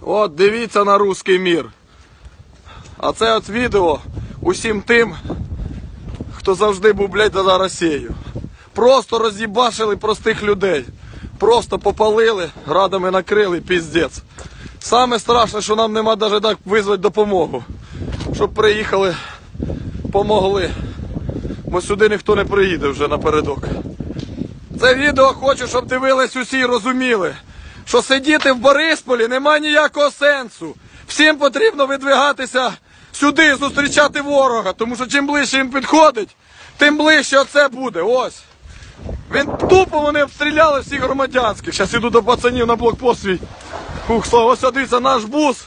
От дивіться на руський мір. А це от відео усім тим, хто завжди був, блядь, за Росією. Просто роз'їбашили простих людей. Просто попалили, градами накрили, піздець. Саме страшне, що нам нема навіть так визвати допомогу. Щоб приїхали, помогли. Бо сюди ніхто не приїде вже напередок. Це відео хочу, щоб дивились усі і розуміли, що сидіти в Борисполі нема ніякого сенсу. Всім потрібно видвигатися сюди, зустрічати ворога, тому що чим ближче їм підходить, тим ближче оце буде, ось. Він тупо, вони обстріляли всіх громадянських. Зараз іду до пацанів на блокпост свій. Хух, слава, ось дивіться, наш бус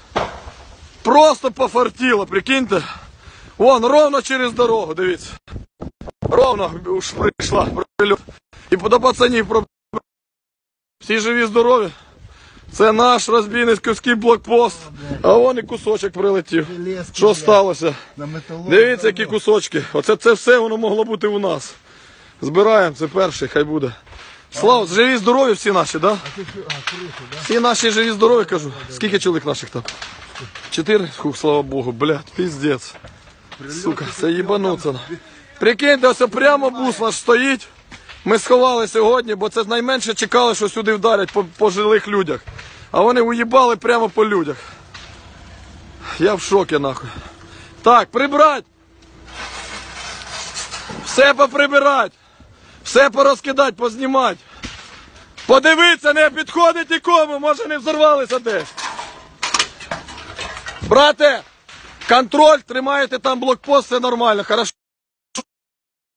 просто пофартіло, прикиньте. Вон, ровно через дорогу, дивіться. Ровно уж прийшла, прильот. І до пацанів пробили. Всі живі, здорові. Це наш розбійницький блокпост. А вон і кусочок прилетів. Що сталося? Дивіться, які кусочки. Оце це все воно могло бути у нас. Збираємо, це перший, хай буде. Слава, живі, здорові всі наші, да? Всі наші живі, здорові, кажу. Скільки чоловік наших там? 4? Хух, слава Богу, блядь, піздець. Сука, це їбануться. Прикиньте, ось прямо бус наш стоїть. Ми сховали сьогодні, бо це найменше чекали, що сюди вдарять по жилих людях. А вони уїбали прямо по людях. Я в шокі, нахуй. Так, прибрать! Все поприбирать! Все порозкидать, познімать! Подивіться, не підходить нікому, може не взорвалися десь. Брате, контроль, тримаєте там блокпост, все нормально, хорошо.